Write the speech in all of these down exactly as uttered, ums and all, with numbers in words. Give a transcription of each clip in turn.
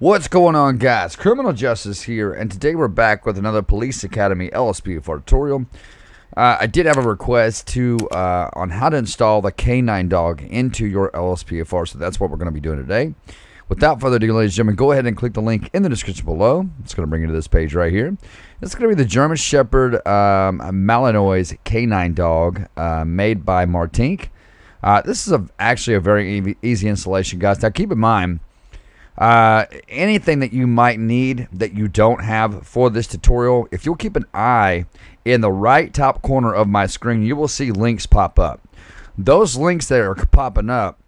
What's going on, guys? Criminal Justice here, and today we're back with another Police Academy L S P F R tutorial. Uh, I did have a request to uh, on how to install the K nine dog into your L S P F R, so that's what we're going to be doing today. Without further ado, ladies and gentlemen, go ahead and click the link in the description below. It's going to bring you to this page right here. It's going to be the German Shepherd um, Malinois K nine dog uh, made by martinct. Uh, this is a, actually a very easy installation, guys. Now, keep in mind, Uh, anything that you might need that you don't have for this tutorial, if you'll keep an eye in the right top corner of my screen, you will see links pop up. Those links that are popping up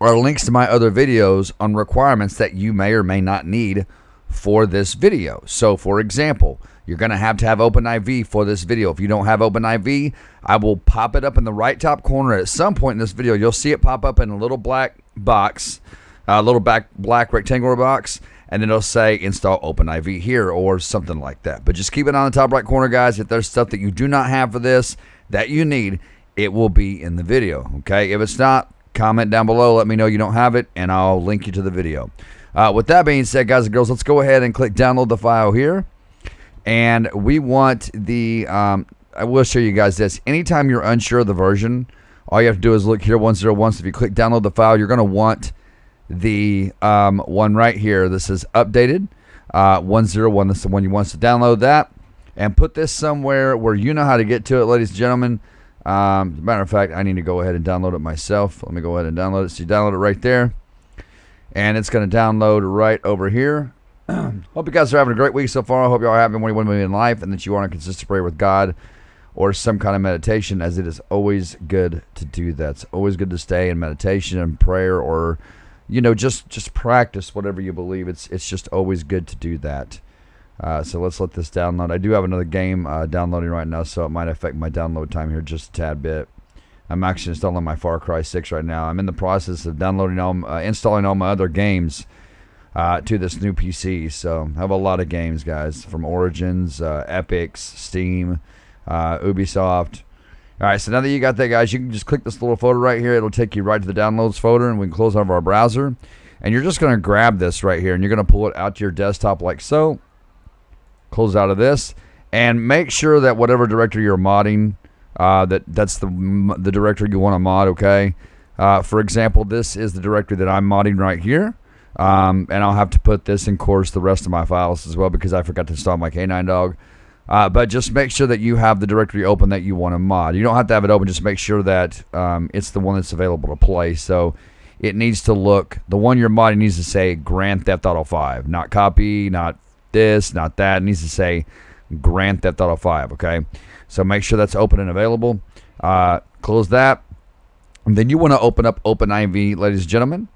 are links to my other videos on requirements that you may or may not need for this video. So, for example, you're going to have to have OpenIV for this video. If you don't have OpenIV, I will pop it up in the right top corner at some point in this video. You'll see it pop up in a little black box. A uh, little back black rectangular box, and then it'll say install OpenIV here or something like that. But just keep it on the top right corner, guys. If there's stuff that you do not have for this that you need, it will be in the video. Okay, if it's not, comment down below, let me know you don't have it, and I'll link you to the video. Uh, with that being said, guys and girls, let's go ahead and click download the file here, and we want the um, I will show you guys this. Anytime you're unsure of the version, all you have to do is look here, one zero one. So if you click download the file, you're going to want the um, one right here. This is updated uh, one zero one. This is the one you want to download that and put this somewhere where you know how to get to it, ladies and gentlemen. Um, as a matter of fact, I need to go ahead and download it myself. Let me go ahead and download it. So you download it right there, and it's going to download right over here. Hope you guys are having a great week so far. I hope you all are having what you want to be in life, and that you are in a consistent prayer with God or some kind of meditation, as it is always good to do that. It's always good to stay in meditation and prayer, or you know, just just practice whatever you believe. It's it's just always good to do that. Uh, so let's let this download. I do have another game uh, downloading right now, so it might affect my download time here just a tad bit. I'm actually installing my Far Cry six right now. I'm in the process of downloading all, uh, installing all my other games uh, to this new P C. So I have a lot of games, guys, from Origins, uh, Epics, Steam, uh, Ubisoft. All right, so now that you got that, guys, you can just click this little folder right here. It'll take you right to the downloads folder, and we can close out of our browser. And you're just going to grab this right here, and you're going to pull it out to your desktop like so. Close out of this, and make sure that whatever directory you're modding, uh, that that's the the directory you want to mod. Okay. Uh, for example, this is the directory that I'm modding right here, um, and I'll have to put this in, of course, the rest of my files as well, because I forgot to install my K nine dog. Uh, but just make sure that you have the directory open that you want to mod. You don't have to have it open. Just make sure that um, it's the one that's available to play. So it needs to look, the one you're modding needs to say Grand Theft Auto five. Not copy, not this, not that. It needs to say Grand Theft Auto five, okay? So make sure that's open and available. Uh, close that. And then you want to open up OpenIV, ladies and gentlemen.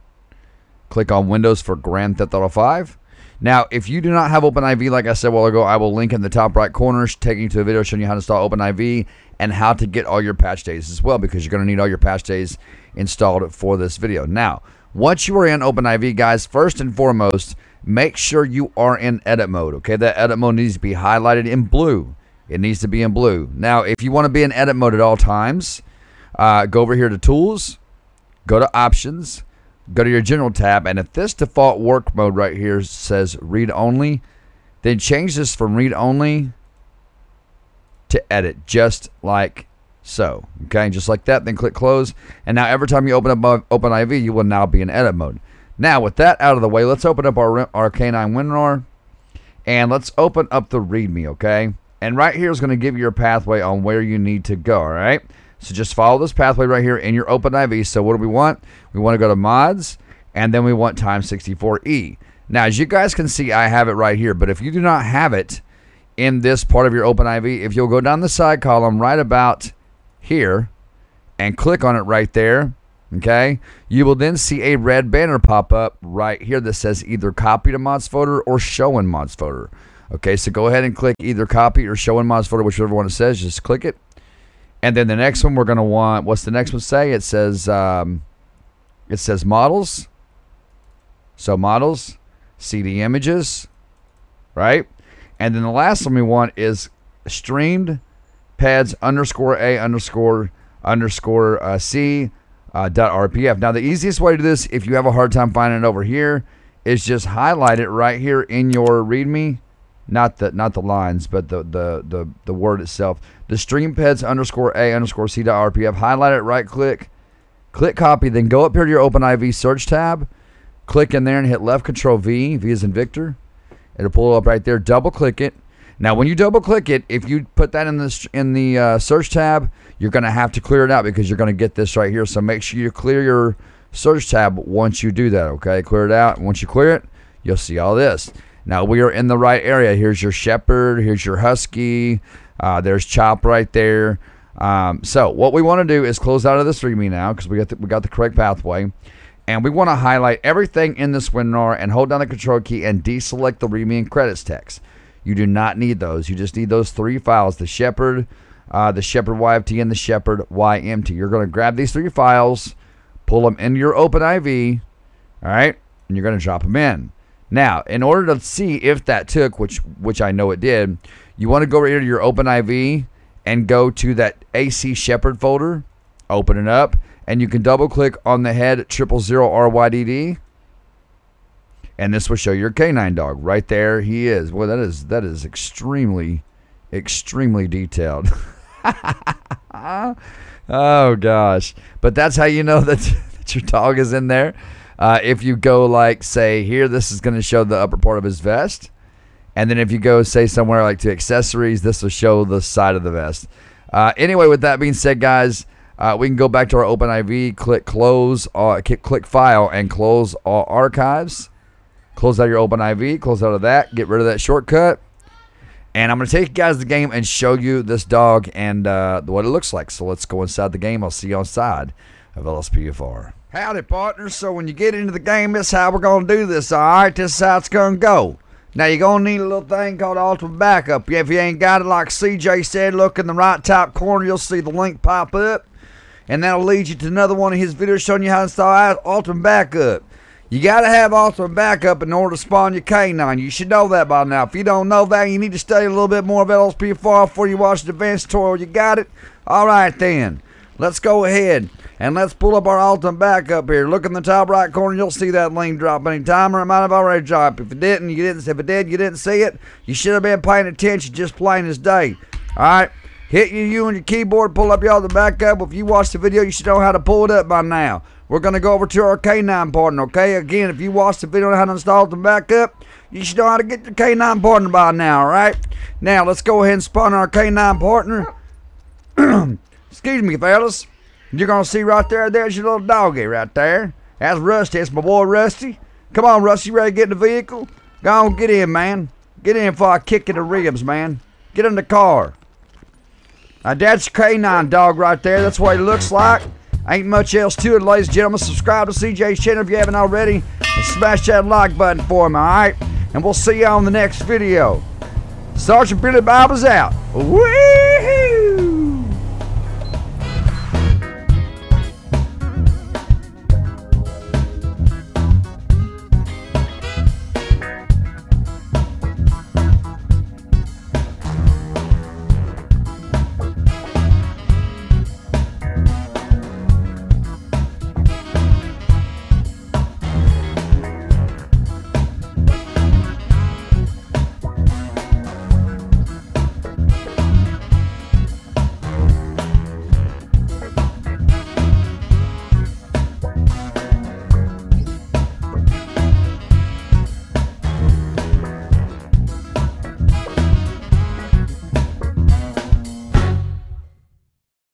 Click on Windows for Grand Theft Auto five. Now, if you do not have OpenIV, like I said a while ago, I will link in the top right corner, taking you to a video showing you how to install OpenIV and how to get all your patch days as well, because you're going to need all your patch days installed for this video. Now, once you are in OpenIV, guys, first and foremost, make sure you are in edit mode, okay? That edit mode needs to be highlighted in blue. It needs to be in blue. Now, if you want to be in edit mode at all times, uh, go over here to Tools, go to Options, go to your General tab, and if this default work mode right here says read only, then change this from read only to edit, just like so. Okay, just like that, then click close. And now every time you open up OpenIV, you will now be in edit mode. Now, with that out of the way, let's open up our, our K nine WinRAR, and let's open up the README, okay? And right here is going to give you your pathway on where you need to go, all right? So just follow this pathway right here in your OpenIV. So what do we want? We want to go to mods, and then we want time sixty-four E. Now, as you guys can see, I have it right here. But if you do not have it in this part of your OpenIV, if you'll go down the side column right about here and click on it right there, okay, you will then see a red banner pop up right here that says either copy to mods folder or show in mods folder. Okay, so go ahead and click either copy or show in mods folder, whichever one it says, just click it. And then the next one we're going to want, what's the next one say? It says um, it says models. So models, C D images, right? And then the last one we want is streamed pads underscore a underscore underscore uh, c uh, dot R P F. Now, the easiest way to do this, if you have a hard time finding it over here, is just highlight it right here in your README, not the not the lines, but the the the, the word itself. The streampeds underscore a underscore c dot rpf. Highlight it, right click, click copy. Then go up here to your OpenIV search tab, click in there and hit left control V. V is in Victor. It'll pull it up right there. Double click it. Now, when you double click it, if you put that in the in the uh, search tab, you're going to have to clear it out because you're going to get this right here. So make sure you clear your search tab once you do that. Okay, clear it out. Once you clear it, you'll see all this. Now we are in the right area. Here's your Shepherd. Here's your Husky. Uh, there's Chop right there. Um, so what we want to do is close out of this README now because we got the, we got the correct pathway. And we want to highlight everything in this WinRAR and hold down the control key and deselect the README and credits text. You do not need those. You just need those three files, the Shepherd, uh, the Shepherd Y F T, and the Shepherd Y M T. You're going to grab these three files, pull them into your OpenIV, all right, and you're going to drop them in. Now, in order to see if that took, which which I know it did, you want to go over here to your OpenIV and go to that A C Shepherd folder, open it up, and you can double-click on the head triple zero R Y D D. And this will show your K nine dog right there. He is. Well, that is that is extremely, extremely detailed. Oh gosh! But that's how you know that, that your dog is in there. Uh, if you go like say here, this is going to show the upper part of his vest, and then if you go say somewhere like to accessories, this will show the side of the vest. Uh, anyway, with that being said, guys. Uh, we can go back to our OpenIV, click close, uh, click file, and close all archives. Close out your OpenIV, close out of that, get rid of that shortcut. And I'm going to take you guys to the game and show you this dog and uh, what it looks like. So let's go inside the game. I'll see you outside of L S P F R. Howdy, partners. So when you get into the game, this is how we're going to do this, all right? This is how it's going to go. Now, you're going to need a little thing called Ultimate Backup. If you ain't got it, like C J said, look in the right top corner. You'll see the link pop up. And that'll lead you to another one of his videos showing you how to install Ultimate Backup. You got to have Ultimate Backup in order to spawn your K nine. You should know that by now. If you don't know that, you need to study a little bit more of L S P F R before you watch the advanced tutorial. You got it? All right, then. Let's go ahead and let's pull up our Ultimate Backup here. Look in the top right corner. You'll see that link drop anytime, or it might have already dropped. If it didn't, you didn't. If it did, you didn't see it. You should have been paying attention, just plain as day. All right. Hit your U on your keyboard, pull up y'all the backup. If you watched the video, you should know how to pull it up by now. We're going to go over to our K nine partner, okay? Again, if you watched the video on how to install the backup, you should know how to get the K nine partner by now, all right? Now, let's go ahead and spawn our K nine partner. Excuse me, fellas. You're going to see right there, there's your little doggy right there. That's Rusty. That's my boy, Rusty. Come on, Rusty, you ready to get in the vehicle? Go on, get in, man. Get in before I kick you in the ribs, man. Get in the car. Now, that's your K nine dog right there. That's what he looks like. Ain't much else to it, ladies and gentlemen. Subscribe to C J's channel if you haven't already. And smash that like button for him, all right? And we'll see you on the next video. Sergeant Billy Bob is out. Whee!